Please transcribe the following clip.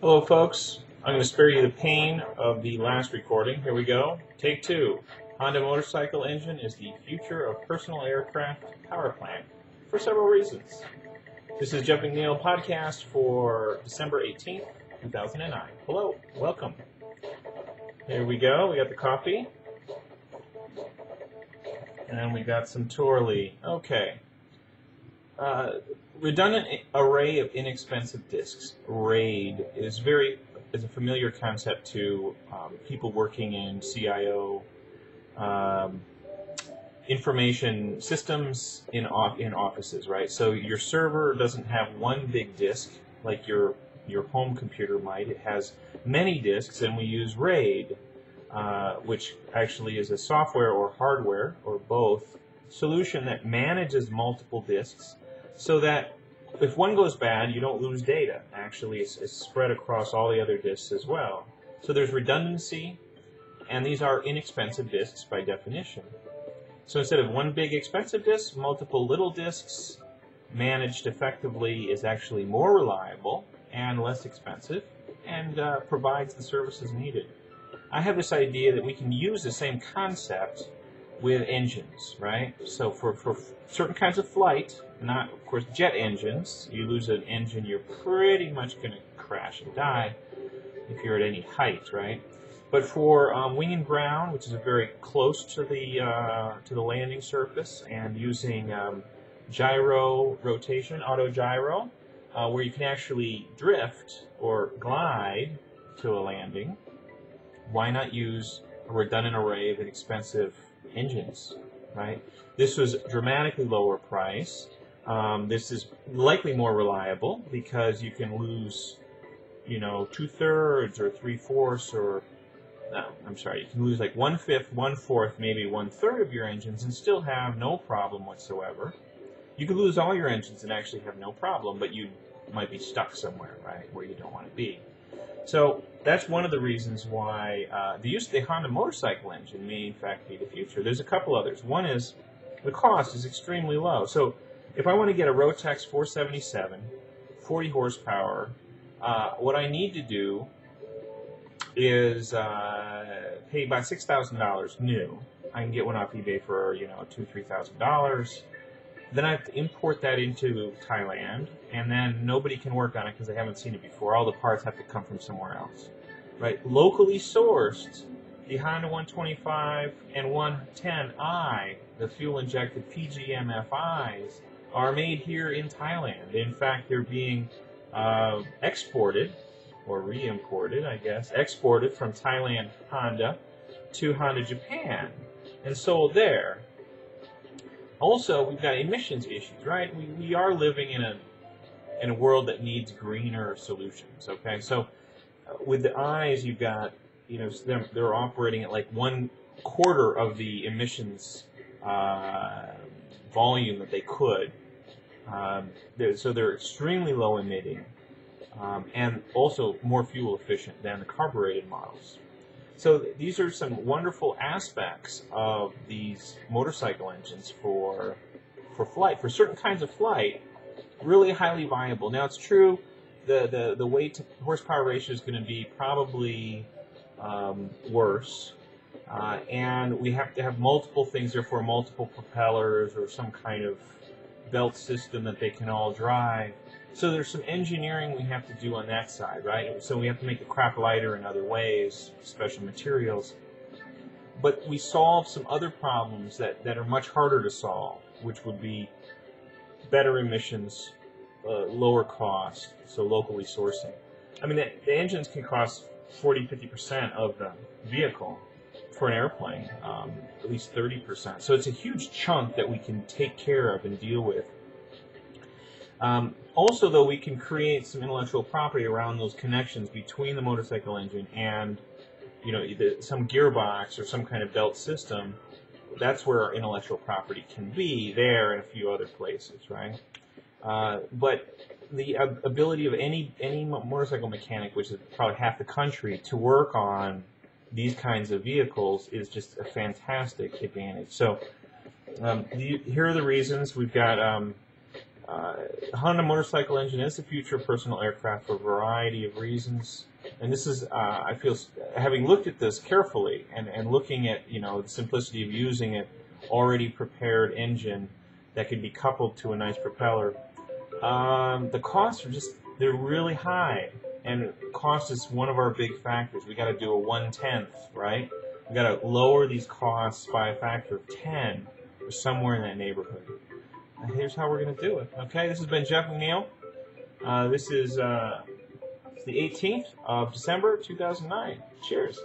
Hello folks, I'm going to spare you the pain of the last recording. Here we go. Take two. Honda motorcycle engine is the future of personal aircraft power plant for several reasons. This is Jeff McNeill podcast for December 18th, 2009. Hello, welcome. Here we go. We got the coffee. And we got some Torley. Okay. Redundant array of inexpensive discs. RAID is a familiar concept to people working in CIO information systems in offices, right? So your server doesn't have one big disk like your home computer might. It has many disks, and we use RAID, which actually is a software or hardware or both solution that manages multiple disks, so that if one goes bad, you don't lose data. Actually, it's spread across all the other disks as well. So there's redundancy, and these are inexpensive disks by definition. So instead of one big expensive disk, multiple little disks managed effectively is actually more reliable and less expensive, and provides the services needed. I have this idea that we can use the same concept with engines, right? So for certain kinds of flight, not, of course, jet engines. You lose an engine, you're pretty much going to crash and die if you're at any height, right? But for wing and ground, which is very close to the landing surface, and using gyro rotation, auto gyro, where you can actually drift or glide to a landing, why not use a redundant array of inexpensive engines, right? This was dramatically lower price. This is likely more reliable because you can lose, you know, 2/3 or 3/4 or, no, I'm sorry, you can lose like 1/5, 1/4, maybe 1/3 of your engines and still have no problem whatsoever. You could lose all your engines and actually have no problem, but you might be stuck somewhere, right, where you don't want to be. So that's one of the reasons why the use of the Honda motorcycle engine may in fact be the future. There's a couple others. One is the cost is extremely low. So if I want to get a Rotax 477, 40 horsepower, what I need to do is pay about $6,000 new. I can get one off eBay for, you know, $2,000, $3,000. Then I have to import that into Thailand, and then nobody can work on it because they haven't seen it before. All the parts have to come from somewhere else, right? Locally sourced, the Honda 125 and 110i, the fuel-injected PGM-FIs, are made here in Thailand. In fact, they're being exported, or re-imported, I guess, exported from Thailand Honda to Honda Japan and sold there. Also, we've got emissions issues, right? We are living in a world that needs greener solutions, okay? So with the eyes, you've got, you know, they're operating at like 1/4 of the emissions volume that they could. So they're extremely low emitting and also more fuel efficient than the carbureted models. So these are some wonderful aspects of these motorcycle engines for flight, for certain kinds of flight, really highly viable. Now it's true, the weight to horsepower ratio is going to be probably worse, and we have to have multiple things, therefore multiple propellers or some kind of belt system that they can all drive. So there's some engineering we have to do on that side, right? So we have to make the crap lighter in other ways, special materials. But we solve some other problems that are much harder to solve, which would be better emissions, lower cost, so locally sourcing. I mean, the engines can cost 40, 50% of the vehicle for an airplane, at least 30%. So it's a huge chunk that we can take care of and deal with. Also, though, we can create some intellectual property around those connections between the motorcycle engine and, you know, some gearbox or some kind of belt system. That's where our intellectual property can be there and a few other places, right? But the ability of any motorcycle mechanic, which is probably half the country, to work on these kinds of vehicles is just a fantastic advantage. So here are the reasons. We've got Honda motorcycle engine is the future of personal aircraft for a variety of reasons. And this is, I feel, having looked at this carefully and looking at, you know, the simplicity of using an already prepared engine that can be coupled to a nice propeller, the costs are just, they're really high. And cost is one of our big factors. We got to do a 1/10, right? We got to lower these costs by a factor of 10 or somewhere in that neighborhood. Here's how we're going to do it. Okay, this has been Jeff McNeill. This is the 18th of December, 2009. Cheers.